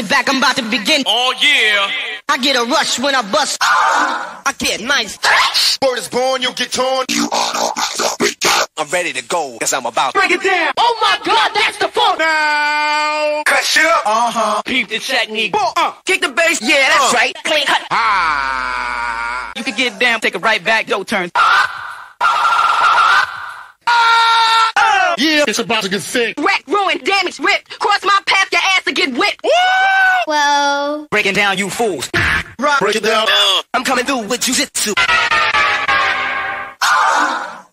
sit back, I'm about to begin. Oh yeah, I get a rush when I bust. I get nice. Word is born, you'll get torn. You are no idea. I'm ready to go, cause I'm about to break it down. Oh my god, that's the fuck. Now cut you. Uh-huh. Peep the technique. Kick the bass. Yeah, that's right. Clean cut. You can get down, take it right back, yo turn. Yeah, it's about to get sick. Wreck, ruin, damage, ripped. Cross my path, your ass to get whipped. Woo! Whoa. Breaking down, you fools. Rock. Break it down. I'm coming through with jujitsu.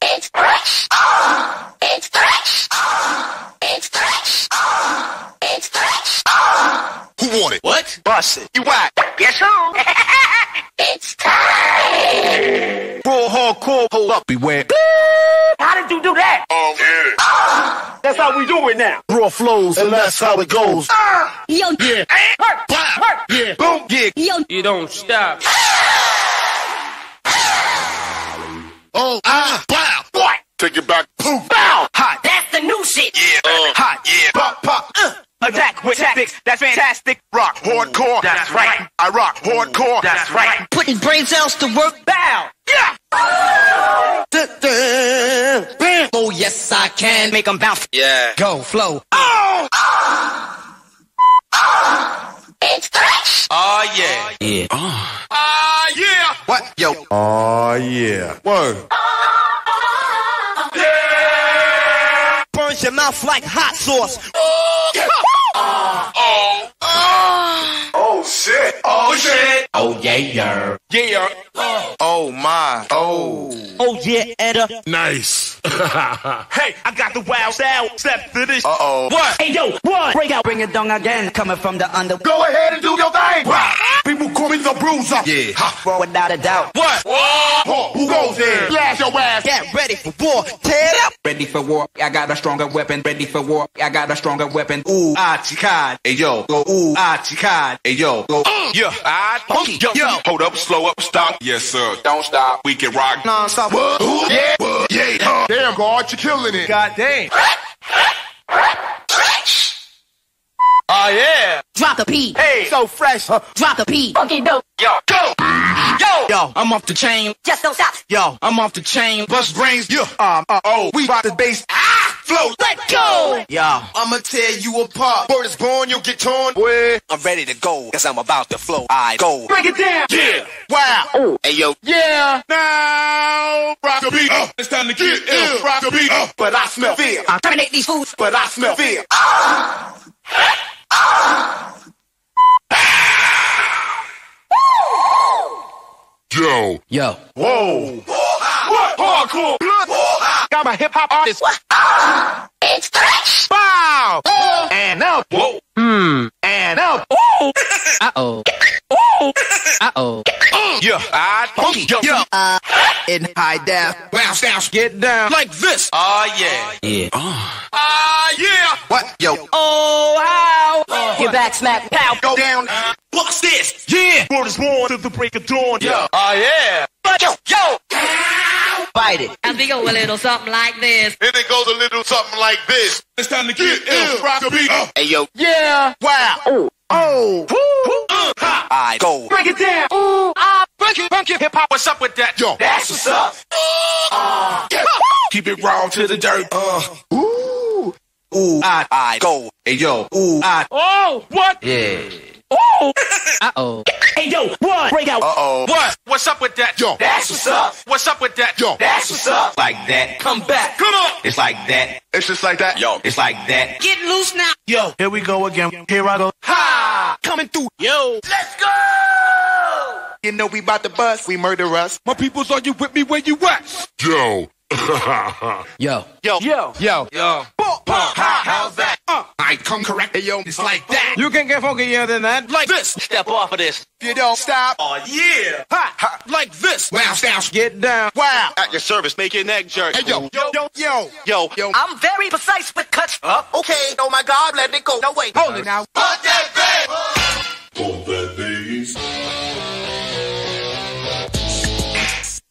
It's fresh. It's fresh. It's fresh. It's fresh. Who want it? What? Bust it. You whack. Yes, who? It's time. Roll hardcore. Hold up. Beware. How did you do that? Oh, yeah. That's how we do it now. Raw flows, and that's how it goes. Yo, yeah. Hurt. Hurt. Yeah. Boom. Yeah. Yo. You don't stop. Oh, wow. What? Take it back. Boom. Bow. Hot. That's the new shit. Yeah. Hot. Yeah. Pop. Pop. Attack with tactics, that's fantastic. Rock, hardcore, that's right. I rock, hardcore, that's right. Putting brain cells to work, bow. Yeah! Oh, yes, I can. Make them bounce. Yeah. Go, flow. Oh! It's fresh. Oh, yeah. Yeah. Oh, yeah. What? Yo. Oh, yeah. Word. Yeah. Burns your mouth like hot sauce. Oh shit, oh shit, oh yeah, yeah, yeah, oh my, oh, oh yeah, Edda, nice. Hey, I got the wild style, step to this, uh-oh, what, hey yo, what, break out, bring it down again, coming from the under, go ahead and do your thing, people call me the bruiser, yeah, ha. Without a doubt, what, oh, who goes there, blast your ass, get ready for war, tear it up, ready for war, I got a stronger weapon, ready for war, I got a stronger weapon, ooh, ah, chicad, hey yo, go, ooh, ah, chicad, hey yo, go, yeah, I funky, yo, hold up, slow up, stop, yes sir, don't stop, we can rock, non-stop, yeah, yeah, damn, God, you're killing it, god damn, oh yeah, drop the P, hey, so fresh, drop the P, funky dope, yo, go, yo, yo, I'm off the chain, just don't stop, yo, I'm off the chain, bust brains, yeah, oh, we rock the bass, flow, let go! Yo, I'ma tear you apart. Word is born, you'll get torn. Where? I'm ready to go, cause I'm about to flow. I go. Break it down! Yeah! Wow! Ooh. Hey yo! Yeah! Now! Rock the beat! It's time to get ill! Rock the beat! But I smell fear! I terminate these fools! But I smell fear! Yo! Yo! Whoa! What? Hardcore! I'm a hip-hop artist. It's fresh. Wow. And up. Whoa. And up. Uh-oh. Uh-oh. Yeah. I funky. Yeah. In high down. Bounce down. Get down. Like this. Oh, yeah. Yeah. Ah, yeah. What? Yo. Oh, how? Get back, smack, pow. Go down. What's this? Yeah. Word is born to the break of dawn. Yeah. Oh, yeah. Yo. Yo. Bite it. As we go a little something like this. And it goes a little something like this. It's time to get ill. Rock the beat. Hey, yo. Yeah. Wow. Ooh. Oh. Woo. Ha. I go. Break it down. Ooh. I break it. Funky hip hop. What's up with that? Yo. That's what's up. Yeah. Keep it raw to the dirt. Ooh. Ooh. I go. Hey, yo. Ooh. I. Oh. What? Yeah. Oh. Uh-oh. Hey, yo, what? Break out. Uh-oh. What? What's up with that? Yo. That's what's up. What's up with that? Yo. That's what's up. Like that. Come back. Come on. It's like that. It's just like that. Yo. It's like that. Get loose now. Yo. Here we go again. Here I go. Ha! Coming through. Yo. Let's go! You know we bout to bust. We murder us. My peoples, are you with me? Where you at? Yo. Yo. Yo. Yo. Yo. Yo. How's that? I come correct. Hey, yo, it's like that. You can get funkier than that. Like this. Step off of this. If you don't stop. Oh, yeah. Ha, ha. Like this. Wow, sounds. Get down. Wow. At your service. Make your neck jerk. Hey, yo. Yo. Yo. Yo. Yo. Yo. I'm very precise with cuts. Okay. Oh, my God. Let it go. No, wait. Hold it now. Put that thing. Hold that thing.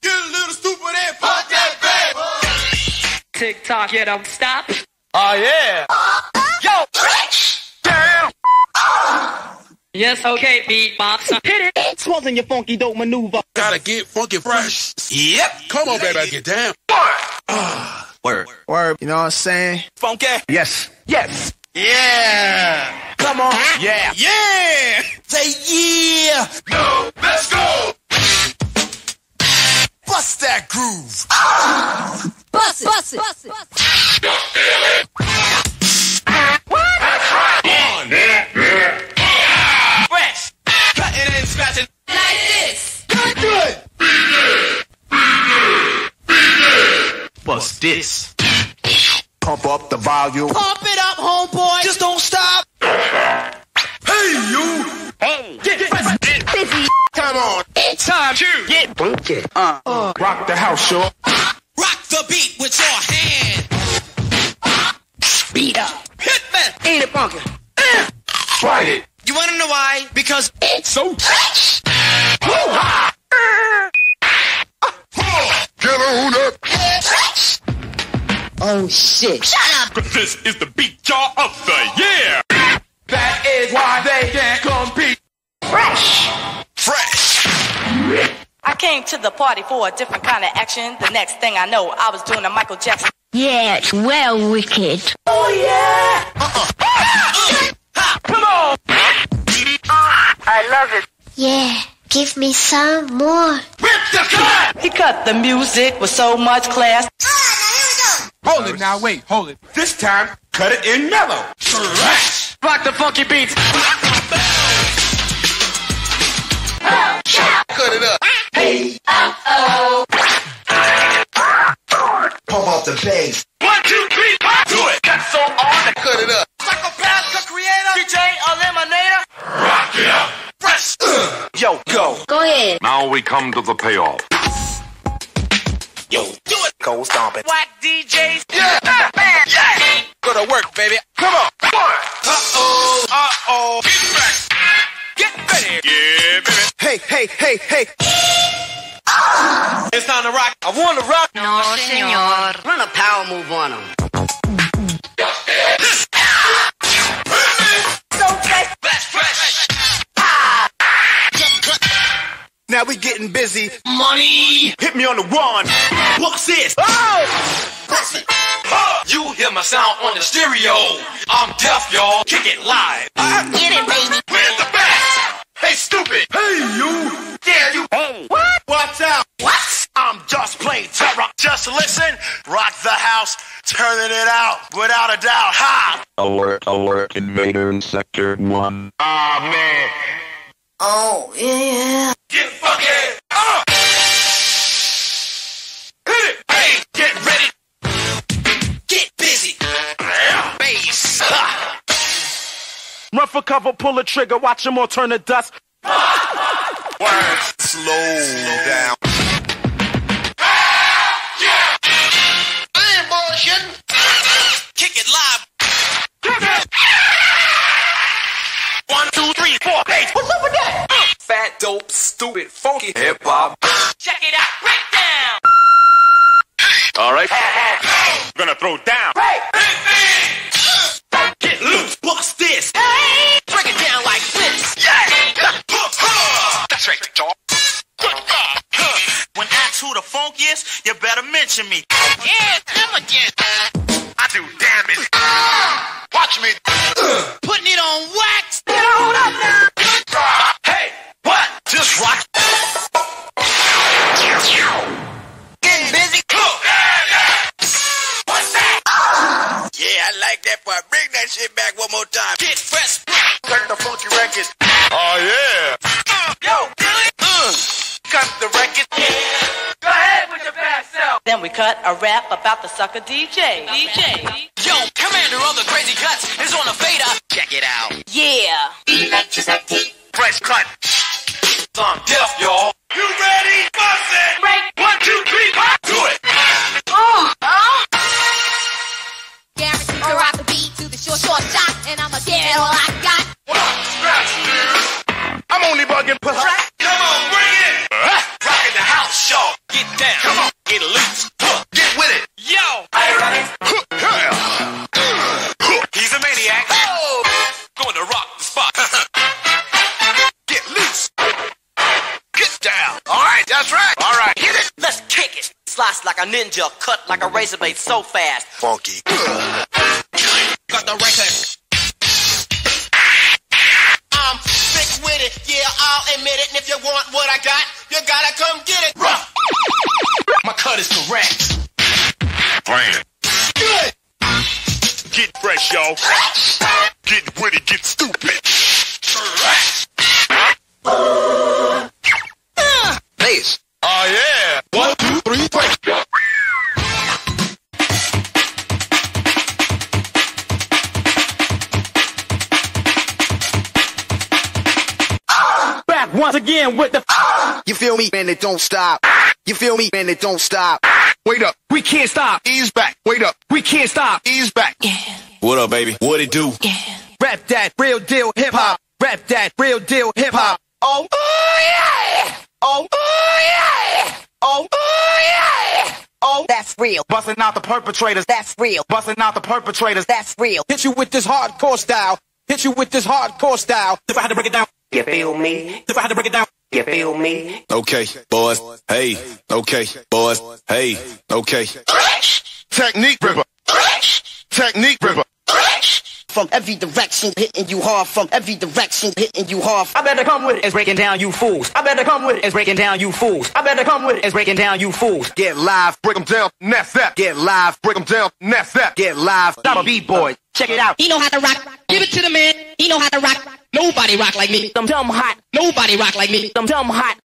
Get a little stupid and put that thing. TikTok. Get up. Stop. Oh, yeah. Yo, bitch! Damn! Yes, okay, beatbox. Hit it. Swallowing your funky dope maneuver. Gotta get funky fresh. Yep. Come on, baby, get down. Word. Word. You know what I'm saying? Funky. Yes. Yes. Yeah. Come on. Yeah. Yeah. Say yeah. No. Let's go. Bust that groove. Ah. Bust it. Bust it. Bust it. Bust it. Don't feel it. Ah. What? That's right. One. Yeah. Yeah. Yeah. Fresh. Cutting and scratching. Like this. Good. Good. Be there. Be there. Be there. Bust this. Pump up the volume. Pump it up, homeboy. Just don't stop. Hey, you. Hey. Get busy. Come on. It's time to get funky. Rock the house, y'all. Rock the beat with your hand. Beat up. Hit me. Ain't it funky? Try it. You want to know why? Because it's so fresh. Hoo-ha. Get on up. Oh, shit. Shut up. Because this is the beat, y'all, of the year. That is why they can't compete. Fresh. Fresh. I came to the party for a different kind of action. The next thing I know, I was doing a Michael Jackson. Yeah, it's well wicked. Oh, yeah. Come on. I love it. Yeah, give me some more. Rip the cut. He cut the music with so much class. Hold it now, wait, hold it. This time, cut it in mellow. Trash. Rock the funky beats. Cut it up. Hey, uh-oh. Pump off the bass. 1, 2, 3, 4. Do it. Cut so on. Cut it up. Psychopath, the creator. DJ Eliminator. Rock it up. Fresh. Yo, go. Go ahead. Now we come to the payoff. Yo, do it. Go stomp it. What DJs? Yeah. Yeah. Go to work, baby. Come on. Uh-oh. Uh-oh. Get ready. Yeah, baby. Hey, hey, hey, hey. It's time to rock. I want to rock. No, senor. Run a power move on him. So fresh. Now we getting busy. Money. Hit me on the one. What's this? Oh! Perfect. You hear my sound on the stereo. I'm deaf, y'all. Kick it live. Get it, baby. Where's the bass? Hey, stupid. Hey, you. Yeah, you. Hey. What? Watch out. What? I'm just playing terror. Just listen. Rock the house. Turning it out. Without a doubt. Ha! Alert, alert. Invader in Sector 1. Ah, man. Oh, yeah. Get funky. Hit it. Hey, get ready. Run for cover, pull a trigger, watch him all turn to dust. Slow down. Yeah. I ain't bullshitting. Kick it live. Kick it. 1, 2, 3, 4. Hey, what's up with that? Fat, dope, stupid, funky hip hop. Check it out, right down. All right. Gonna throw down. Hey. Get loose, bust this. Hey. Break it down like this. Yeah. That's right, y'all. When I do the funkiest, you better mention me. Yeah, them again. I do damage. Watch me. Putting it on wax. Get on up now. Hey, what? Just rock. Getting busy. Yeah, I like that part. Bring that shit back one more time. Get fresh. Cut the funky records. Oh, yeah. Yo, Billy. Cut the record. Yeah. Go ahead with your bad self. Then we cut a rap about the sucker DJ. Yo, commander of the crazy cuts is on the fader. Check it out. Yeah. Electricity. Fresh cut. I'm deaf, y'all. You ready? Bust it. Break. 1, 2, 3, 4. Do it. Guaranteed to rock the beat to the short shot, and I'ma give it all I got. Scratch, dude. I'm only bugging. Come on, bring it. Rockin' the house, y'all. Get down. Come on, get loose. Get with it. Yo. Hey, He's a maniac. Oh. Going to rock the spot. Boss like a ninja, cut like a razor blade so fast. Funky. Got the record. I'm sick with it, yeah, I'll admit it. And if you want what I got, you gotta come get it. Rough. My cut is correct. Bam. Good. Get fresh, y'all. Get witty, get stupid. Bass. Oh, yeah. 1, 2, 3, 4. Back once again with the you feel me, man, it don't stop. You feel me, man, it don't stop. Wait up, we can't stop. Ease back. Wait up, we can't stop. Ease back. Yeah. What up, baby? What it do? Yeah. Rap that real deal hip hop. Rap that real deal hip hop. Oh, oh yeah. Oh, oh yeah. Oh, oh yeah. Oh, that's real. Busting out the perpetrators. That's real. Busting out the perpetrators. That's real. Hit you with this hardcore style. Hit you with this hardcore style. If I had to break it down, you feel me? If I had to break it down. You feel me? Okay, boys. Hey. Okay, boys. Hey. Okay. Technique ripper. Technique ripper. From every direction, hitting you hard. From every direction, hitting you hard. I better come with it. It's breaking down, you fools. I better come with it. It's breaking down, you fools. I better come with it. It's breaking down, you fools. Get live, break them down, nest that. Get live, break them down, nest that. Get live. Stop a b-boy. Check it out. He know how to rock. Give it to the man. He know how to rock. Nobody rock like me. Them dumb hot. Nobody rock like me. Them dumb hot.